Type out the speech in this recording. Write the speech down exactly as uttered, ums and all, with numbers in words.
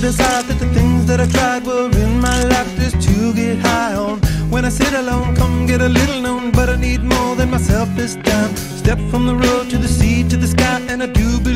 to decide that the things that I tried were in my life just to get high on. When I sit alone, come get a little known, but I need more than myself this time. Step from the road to the sea to the sky, and I do believe